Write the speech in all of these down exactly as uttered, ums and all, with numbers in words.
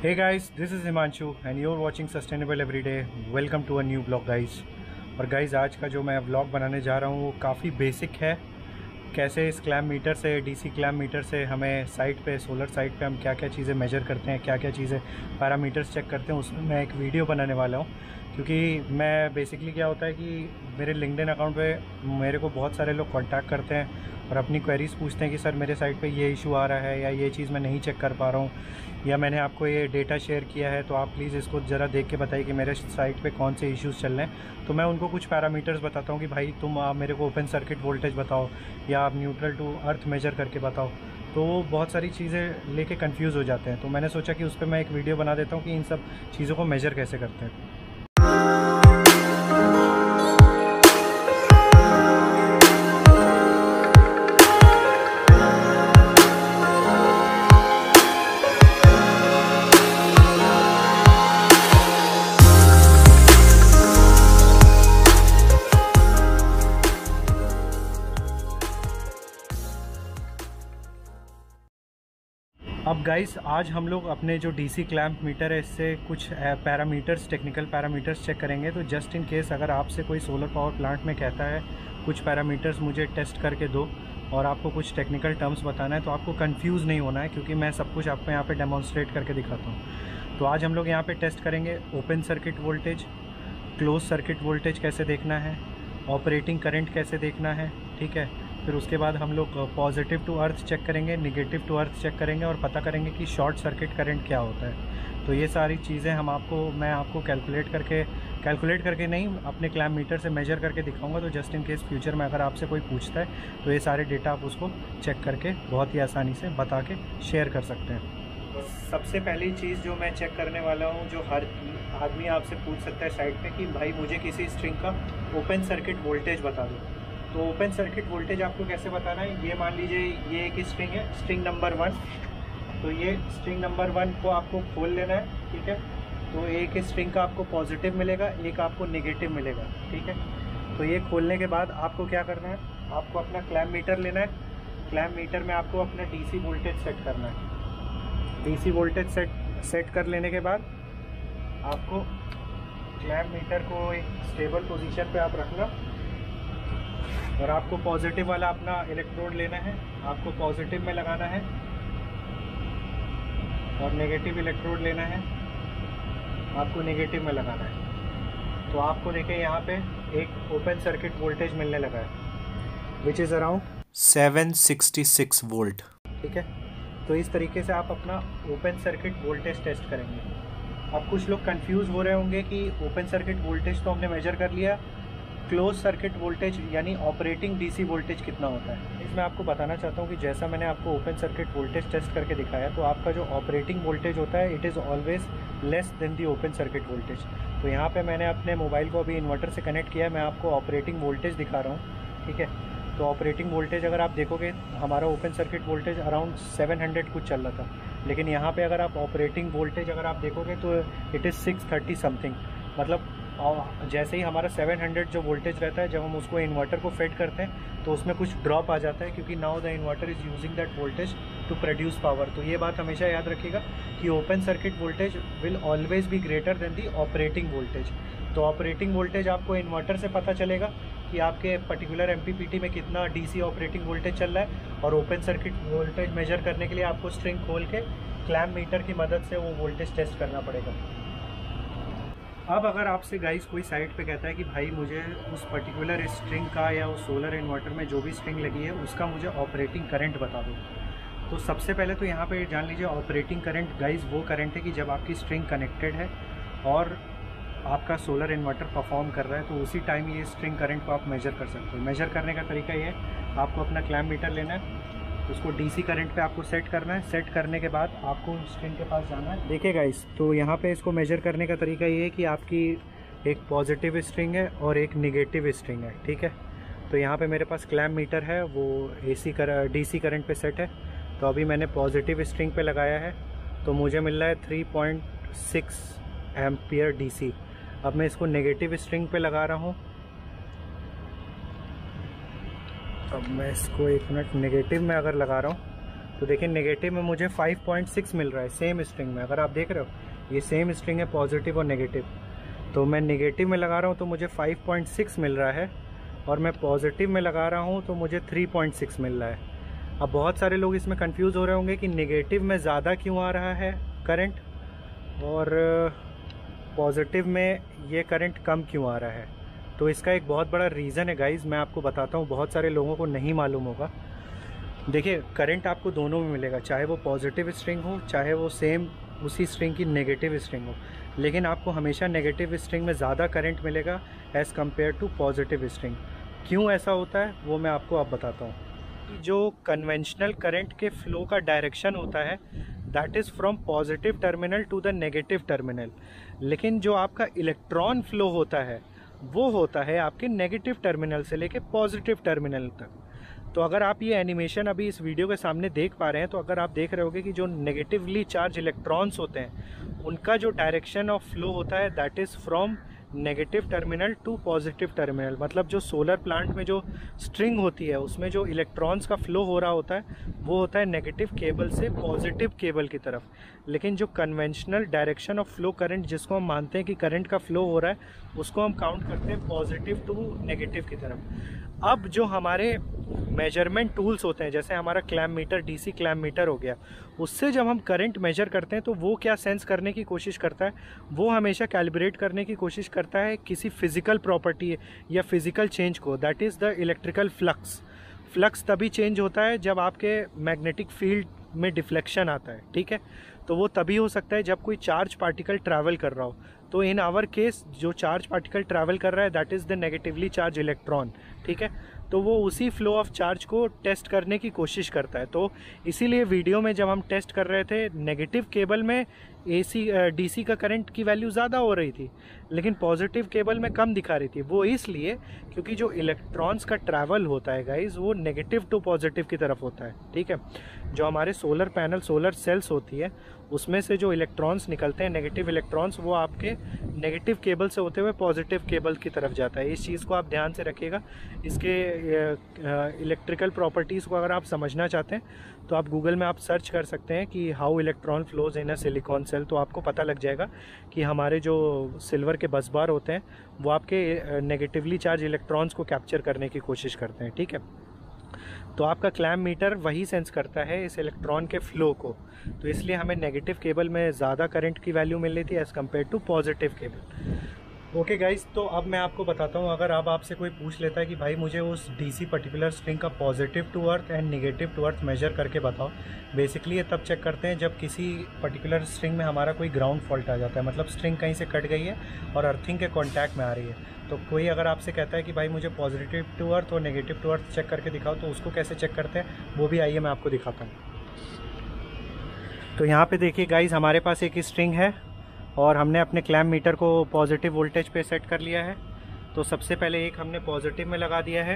Hey guys, this is Imanshu and you're watching Sustainable Every Day. Welcome to a new vlog guys. और guys आज का जो मैं vlog बनाने जा रहा हूँ वो काफ़ी basic है. कैसे इस क्लैम मीटर से डीसी क्लैम मीटर से हमें साइट पे सोलर साइट पे हम क्या क्या चीज़ें मेजर करते हैं, क्या क्या चीज़ें पैरामीटर्स चेक करते हैं, उसमें मैं एक वीडियो बनाने वाला हूँ. क्योंकि मैं बेसिकली क्या होता है कि मेरे लिंक्डइन अकाउंट पे मेरे को बहुत सारे लोग कांटेक्ट करते हैं और अपनी क्वेरीज़ पूछते हैं कि सर मेरे साइट पर ये इशू आ रहा है या ये चीज़ मैं नहीं चेक कर पा रहा हूँ या मैंने आपको ये डेटा शेयर किया है तो आप प्लीज़ इसको ज़रा देख के बताइए कि मेरे साइट पर कौन से इशूज़ चल रहे हैं. तो मैं उनको कुछ पैरामीटर्स बताता हूँ कि भाई तुम आप मेरे को ओपन सर्किट वोल्टेज बताओ या आप न्यूट्रल टू अर्थ मेजर करके बताओ. तो वो बहुत सारी चीज़ें लेके कंफ्यूज हो जाते हैं. तो मैंने सोचा कि उस पर मैं एक वीडियो बना देता हूँ कि इन सब चीज़ों को मेजर कैसे करते हैं. अब गाइस आज हम लोग अपने जो डीसी क्लैम्प मीटर है इससे कुछ पैरामीटर्स टेक्निकल पैरामीटर्स चेक करेंगे. तो जस्ट इन केस अगर आपसे कोई सोलर पावर प्लांट में कहता है कुछ पैरामीटर्स मुझे टेस्ट करके दो और आपको कुछ टेक्निकल टर्म्स बताना है तो आपको कंफ्यूज नहीं होना है क्योंकि मैं सब कुछ आपको यहाँ पे डेमोन्स्ट्रेट करके दिखाता हूँ. तो आज हम लोग यहाँ पर टेस्ट करेंगे open circuit voltage, close circuit voltage कैसे देखना है, ऑपरेटिंग करेंट कैसे देखना है, ठीक है. फिर उसके बाद हम लोग पॉजिटिव टू अर्थ चेक करेंगे, निगेटिव टू अर्थ चेक करेंगे और पता करेंगे कि शॉर्ट सर्किट करंट क्या होता है. तो ये सारी चीज़ें हम आपको मैं आपको कैलकुलेट करके कैलकुलेट करके नहीं अपने क्लैम मीटर से मेजर करके दिखाऊंगा. तो जस्ट इन केस फ्यूचर में अगर आपसे कोई पूछता है तो ये सारे डेटा आप उसको चेक करके बहुत ही आसानी से बता के शेयर कर सकते हैं. सबसे पहली चीज़ जो मैं चेक करने वाला हूँ, जो हर आदमी आपसे पूछ सकता है साइट पे कि भाई मुझे किसी स्ट्रिंग का ओपन सर्किट वोल्टेज बता दो. तो ओपन सर्किट वोल्टेज आपको कैसे बताना है, ये मान लीजिए ये एक स्ट्रिंग है, स्ट्रिंग नंबर वन. तो ये स्ट्रिंग नंबर वन को आपको खोल लेना है, ठीक है. तो एक स्ट्रिंग का आपको पॉजिटिव मिलेगा, एक आपको नेगेटिव मिलेगा, ठीक है. तो ये खोलने के बाद आपको क्या करना है, आपको अपना क्लैम मीटर लेना है. क्लैम मीटर में आपको अपना डी सी वोल्टेज सेट करना है. D C voltage set set कर लेने के बाद आपको क्लैम मीटर को एक स्टेबल पोजिशन पर आप रखना और आपको पॉजिटिव वाला अपना इलेक्ट्रोड लेना है, आपको पॉजिटिव में लगाना है और नेगेटिव इलेक्ट्रोड लेना है, आपको नेगेटिव में लगाना है. तो आपको देखिए यहाँ पे एक ओपन सर्किट वोल्टेज मिलने लगा है which is around seven sixty six volt, ठीक है. तो इस तरीके से आप अपना ओपन सर्किट वोल्टेज टेस्ट करेंगे. अब कुछ लोग कन्फ्यूज़ हो रहे होंगे कि ओपन सर्किट वोल्टेज तो हमने मेजर कर लिया, क्लोज सर्किट वोल्टेज यानी ऑपरेटिंग डीसी वोल्टेज कितना होता है. इसमें आपको बताना चाहता हूँ कि जैसा मैंने आपको ओपन सर्किट वोल्टेज टेस्ट करके दिखाया तो आपका जो ऑपरेटिंग वोल्टेज होता है it is always less than the open circuit voltage. तो यहाँ पे मैंने अपने मोबाइल को अभी इन्वर्टर से कनेक्ट किया है, मैं आपको ऑपरेटिंग वोल्टेज दिखा रहा हूँ, ठीक है. तो ऑपरेटिंग वोल्टेज अगर आप देखोगे हमारा open circuit voltage around seven hundred कुछ चल रहा था, लेकिन यहाँ पे अगर आप ऑपरेटिंग वोल्टेज अगर आप देखोगे तो it is six thirty something. मतलब और जैसे ही हमारा सेवन हंड्रेड जो वोल्टेज रहता है जब हम उसको इन्वर्टर को फेड करते हैं तो उसमें कुछ ड्रॉप आ जाता है क्योंकि now the inverter is using that voltage to produce power. तो ये बात हमेशा याद रखिएगा कि open circuit voltage will always be greater than the operating voltage. तो ऑपरेटिंग वोल्टेज आपको इन्वर्टर से पता चलेगा कि आपके पर्टिकुलर एमपीपीटी में कितना डीसी ऑपरेटिंग वोल्टेज चल रहा है और ओपन सर्किट वोल्टेज मेजर करने के लिए आपको स्ट्रिंग खोल के क्लैम मीटर की मदद से वो वोल्टेज टेस्ट करना पड़ेगा. अब अगर आपसे गाइस कोई साइट पे कहता है कि भाई मुझे उस पर्टिकुलर स्ट्रिंग का या उस सोलर इन्वर्टर में जो भी स्ट्रिंग लगी है उसका मुझे ऑपरेटिंग करंट बता दो, तो सबसे पहले तो यहाँ पे जान लीजिए ऑपरेटिंग करंट गाइस वो करंट है कि जब आपकी स्ट्रिंग कनेक्टेड है और आपका सोलर इन्वर्टर परफॉर्म कर रहा है तो उसी टाइम ये स्ट्रिंग करंट को आप मेजर कर सकते हो. मेजर करने का तरीका ये है, आपको अपना क्लैम मीटर लेना है, उसको डीसी करंट पे आपको सेट करना है. सेट करने के बाद आपको स्ट्रिंग के पास जाना है. देखिए गाइस तो यहाँ पे इसको मेजर करने का तरीका ये है कि आपकी एक पॉजिटिव स्ट्रिंग है और एक नेगेटिव स्ट्रिंग है, ठीक है. तो यहाँ पे मेरे पास क्लैम मीटर है वो एसी कर डीसी करंट पे सेट है. तो अभी मैंने पॉजिटिव स्ट्रिंग पे लगाया है तो मुझे मिल रहा है three point six ampere D C. अब मैं इसको नेगेटिव स्ट्रिंग पे लगा रहा हूँ. अब मैं इसको एक मिनट नेगेटिव में अगर लगा रहा हूँ तो देखिए नेगेटिव में मुझे फाइव पॉइंट सिक्स मिल रहा है सेम स्ट्रिंग में। अगर आप देख रहे हो ये सेम स्ट्रिंग है पॉजिटिव और नेगेटिव, तो मैं नेगेटिव में लगा रहा हूँ तो मुझे फाइव पॉइंट सिक्स मिल रहा है, और मैं पॉजिटिव में लगा रहा हूँ तो मुझे थ्री पॉइंट सिक्स मिल रहा है। अब बहुत सारे लोग इसमें कंफ्यूज हो रहे होंगे कि नेगेटिव में ज़्यादा क्यों आ रहा है करंट और पॉजिटिव में ये करंट कम क्यों आ रहा है। तो इसका एक बहुत बड़ा रीज़न है गाइज, मैं आपको बताता हूँ, बहुत सारे लोगों को नहीं मालूम होगा। देखिए करंट आपको दोनों में मिलेगा, चाहे वो पॉजिटिव स्ट्रिंग हो चाहे वो सेम उसी स्ट्रिंग की नेगेटिव स्ट्रिंग हो, लेकिन आपको हमेशा नेगेटिव स्ट्रिंग में ज़्यादा करंट मिलेगा as compared to positive string. क्यों ऐसा होता है वो मैं आपको अब बताता हूँ। जो कन्वेंशनल करंट के फ्लो का डायरेक्शन होता है that is from positive terminal to the negative terminal, लेकिन जो आपका इलेक्ट्रॉन फ्लो होता है वो होता है आपके नेगेटिव टर्मिनल से लेके पॉजिटिव टर्मिनल तक। तो अगर आप ये एनिमेशन अभी इस वीडियो के सामने देख पा रहे हैं तो अगर आप देख रहे होगे कि जो नेगेटिवली चार्ज इलेक्ट्रॉन्स होते हैं उनका जो डायरेक्शन ऑफ फ्लो होता है that is from negative terminal to positive terminal. मतलब जो सोलर प्लांट में जो स्ट्रिंग होती है उसमें जो इलेक्ट्रॉन्स का फ्लो हो रहा होता है वो होता है नेगेटिव केबल से पॉजिटिव केबल की तरफ, लेकिन जो conventional direction of flow current जिसको हम मानते हैं कि करंट का फ्लो हो रहा है उसको हम काउंट करते हैं पॉजिटिव टू नेगेटिव की तरफ। अब जो हमारे मेजरमेंट टूल्स होते हैं जैसे हमारा clamp meter, DC clamp meter हो गया, उससे जब हम करंट मेजर करते हैं तो वो क्या सेंस करने की कोशिश करता है, वो हमेशा कैलिब्रेट करने की कोशिश करता है किसी फिजिकल प्रॉपर्टी या फिजिकल चेंज को, that is the electrical flux. Flux तभी चेंज होता है जब आपके मैग्नेटिक फील्ड में डिफ्लेक्शन आता है, ठीक है, तो वो तभी हो सकता है जब कोई चार्ज पार्टिकल ट्रैवल कर रहा हो। तो इन आवर केस जो चार्ज पार्टिकल ट्रैवल कर रहा है that is the negatively charge electron, ठीक है, तो वो उसी फ्लो ऑफ चार्ज को टेस्ट करने की कोशिश करता है। तो इसीलिए वीडियो में जब हम टेस्ट कर रहे थे नेगेटिव केबल में एसी डीसी का करंट की वैल्यू ज़्यादा हो रही थी लेकिन पॉजिटिव केबल में कम दिखा रही थी, वो इसलिए क्योंकि जो इलेक्ट्रॉन्स का ट्रैवल होता है गाइज वो नेगेटिव टू पॉजिटिव की तरफ होता है, ठीक है। जो हमारे सोलर पैनल सोलर सेल्स होती है उसमें से जो इलेक्ट्रॉन्स निकलते हैं नेगेटिव इलेक्ट्रॉन्स वो आपके नेगेटिव केबल से होते हुए पॉजिटिव केबल की तरफ जाता है। इस चीज़ को आप ध्यान से रखिएगा, इसके इलेक्ट्रिकल प्रॉपर्टीज़ को अगर आप समझना चाहते हैं तो आप गूगल में आप सर्च कर सकते हैं कि how electron flows in a silicon cell, तो आपको पता लग जाएगा कि हमारे जो सिल्वर के बसबार होते हैं वो आपके नेगेटिवली चार्ज इलेक्ट्रॉन्स को कैप्चर करने की कोशिश करते हैं, ठीक है। तो आपका क्लैम मीटर वही सेंस करता है इस इलेक्ट्रॉन के फ्लो को, तो इसलिए हमें नेगेटिव केबल में ज़्यादा करंट की वैल्यू मिल रही थी as compared to positive cable. Okay guys, तो अब मैं आपको बताता हूँ, अगर अब आपसे कोई पूछ लेता है कि भाई मुझे उस डीसी पर्टिकुलर स्ट्रिंग का positive to earth and negative to earth measure करके बताओ, बेसिकली ये तब चेक करते हैं जब किसी पर्टिकुलर स्ट्रिंग में हमारा कोई ग्राउंड फॉल्ट आ जाता है, मतलब स्ट्रिंग कहीं से कट गई है और अर्थिंग के कॉन्टैक्ट में आ रही है। तो कोई अगर आपसे कहता है कि भाई मुझे पॉजिटिव टू अर्थ और नेगेटिव टू अर्थ चेक करके दिखाओ, तो उसको कैसे चेक करते हैं वो भी आइए मैं आपको दिखाता हूँ। तो यहाँ पे देखिए गाइज हमारे पास एक स्ट्रिंग है और हमने अपने क्लैम मीटर को पॉजिटिव वोल्टेज पे सेट कर लिया है। तो सबसे पहले एक हमने पॉजिटिव में लगा दिया है।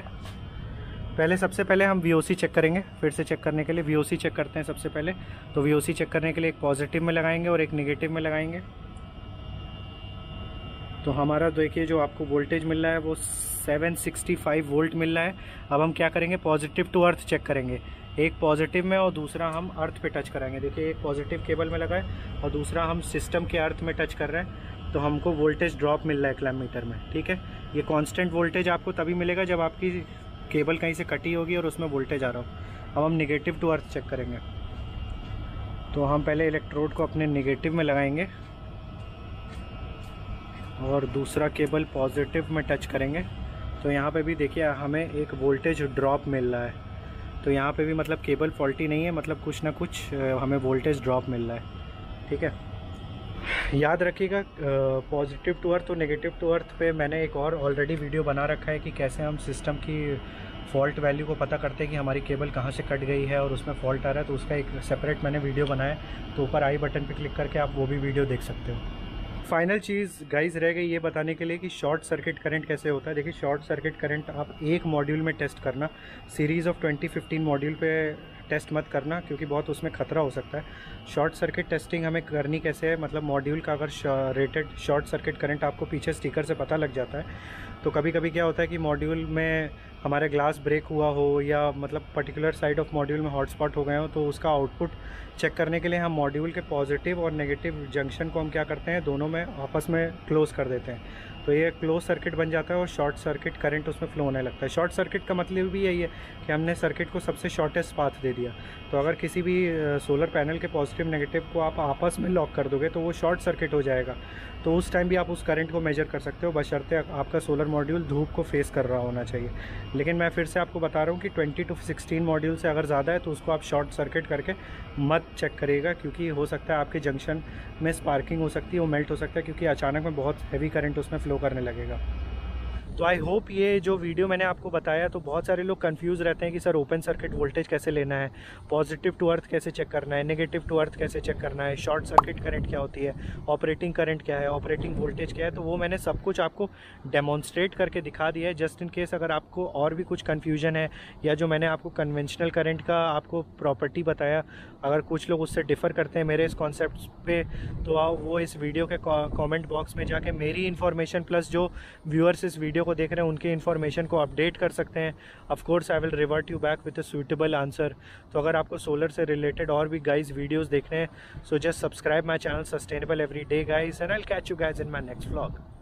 पहले सबसे पहले हम वी ओ सी चेक करेंगे, फिर से चेक करने के लिए वी ओ सी चेक करते हैं सबसे पहले। तो वी ओ सी चेक करने के लिए एक पॉजिटिव में लगाएंगे और एक नेगेटिव में लगाएंगे। तो हमारा देखिए जो आपको वोल्टेज मिल रहा है वो सेवन सिक्स्टी फाइव वोल्ट मिल रहा है। अब हम क्या करेंगे, पॉजिटिव टू अर्थ चेक करेंगे, एक पॉजिटिव में और दूसरा हम अर्थ पे टच कराएंगे। देखिए एक पॉजिटिव केबल में लगा है और दूसरा हम सिस्टम के अर्थ में टच कर रहे हैं, तो हमको वोल्टेज ड्रॉप मिल रहा है क्लैम मीटर में, ठीक है। ये कांस्टेंट वोल्टेज आपको तभी मिलेगा जब आपकी केबल कहीं से कटी होगी और उसमें वोल्टेज आ रहा हो। अब हम नेगेटिव टू अर्थ चेक करेंगे, तो हम पहले इलेक्ट्रोड को अपने नेगेटिव में लगाएंगे और दूसरा केबल पॉजिटिव में टच करेंगे। तो यहाँ पे भी देखिए हमें एक वोल्टेज ड्रॉप मिल रहा है, तो यहाँ पे भी मतलब केबल फॉल्टी नहीं है, मतलब कुछ ना कुछ हमें वोल्टेज ड्रॉप मिल रहा है, ठीक है। याद रखिएगा पॉजिटिव टू अर्थ और नेगेटिव टू अर्थ पे मैंने एक और ऑलरेडी वीडियो बना रखा है कि कैसे हम सिस्टम की फॉल्ट वैल्यू को पता करते हैं कि हमारी केबल कहाँ से कट गई है और उसमें फॉल्ट आ रहा है, तो उसका एक सेपरेट मैंने वीडियो बनाया, तो ऊपर आई बटन पर क्लिक करके आप वो भी वीडियो देख सकते हो। फाइनल चीज़ गाइज रह गई ये बताने के लिए कि शॉर्ट सर्किट करंट कैसे होता है। देखिए शॉर्ट सर्किट करंट आप एक मॉड्यूल में टेस्ट करना, series of twenty fifteen module पे टेस्ट मत करना क्योंकि बहुत उसमें खतरा हो सकता है। शॉर्ट सर्किट टेस्टिंग हमें करनी कैसे है, मतलब मॉड्यूल का अगर रेटेड शॉर्ट सर्किट करंट आपको पीछे स्टिकर से पता लग जाता है, तो कभी कभी क्या होता है कि मॉड्यूल में हमारे ग्लास ब्रेक हुआ हो या मतलब पर्टिकुलर साइड ऑफ मॉड्यूल में हॉटस्पॉट हो गए हो, तो उसका आउटपुट चेक करने के लिए हम मॉड्यूल के पॉजिटिव और नेगेटिव जंक्शन को हम क्या करते हैं, दोनों में आपस में क्लोज़ कर देते हैं। तो ये क्लोज सर्किट बन जाता है और शॉर्ट सर्किट करंट उसमें फ्लो होने लगता है। शॉर्ट सर्किट का मतलब भी यही है कि हमने सर्किट को सबसे शॉर्टेस्ट पाथ दे दिया। तो अगर किसी भी सोलर पैनल के पॉजिटिव नेगेटिव को आप आपस में लॉक कर दोगे तो वो शॉर्ट सर्किट हो जाएगा। तो उस टाइम भी आप उस करंट को मेजर कर सकते हो, बशर्ते आपका सोलर मॉड्यूल धूप को फेस कर रहा होना चाहिए। लेकिन मैं फिर से आपको बता रहा हूँ कि ट्वेंटी टू सिक्सटीन मॉड्यूल से अगर ज़्यादा है तो उसको आप शॉर्ट सर्किट करके मत चेक करिएगा, क्योंकि हो सकता है आपके जंक्शन में स्पार्किंग हो सकती है, वो मेल्ट हो सकता है, क्योंकि अचानक में बहुत हैवी करंट उसमें फ़्लो करने लगेगा। तो आई होप ये जो वीडियो मैंने आपको बताया, तो बहुत सारे लोग कंफ्यूज रहते हैं कि सर ओपन सर्किट वोल्टेज कैसे लेना है, पॉजिटिव टू अर्थ कैसे चेक करना है, नेगेटिव टू अर्थ कैसे चेक करना है, शॉर्ट सर्किट करंट क्या होती है, ऑपरेटिंग करंट क्या है, ऑपरेटिंग वोल्टेज क्या है। तो वो मैंने सब कुछ आपको डेमोन्स्ट्रेट करके दिखा दिया है, जस्ट इन केस अगर आपको और भी कुछ कन्फ्यूजन है, या जो मैंने आपको कन्वेंशनल करंट का आपको प्रॉपर्टी बताया, अगर कुछ लोग उससे डिफ़र करते हैं मेरे इस कॉन्सेप्ट पे, तो वो इस वीडियो के कॉमेंट बॉक्स में जाके मेरी इन्फॉर्मेशन प्लस जो व्यूअर्स इस वीडियो को देख रहे हैं उनकी इन्फॉर्मेशन को अपडेट कर सकते हैं। Of course I will revert you back with a suitable answer. तो अगर आपको सोलर से रिलेटेड और भी गाइस वीडियोस देखने हैं, so just subscribe my channel sustainable every day guys, and I will catch you guys in my next vlog.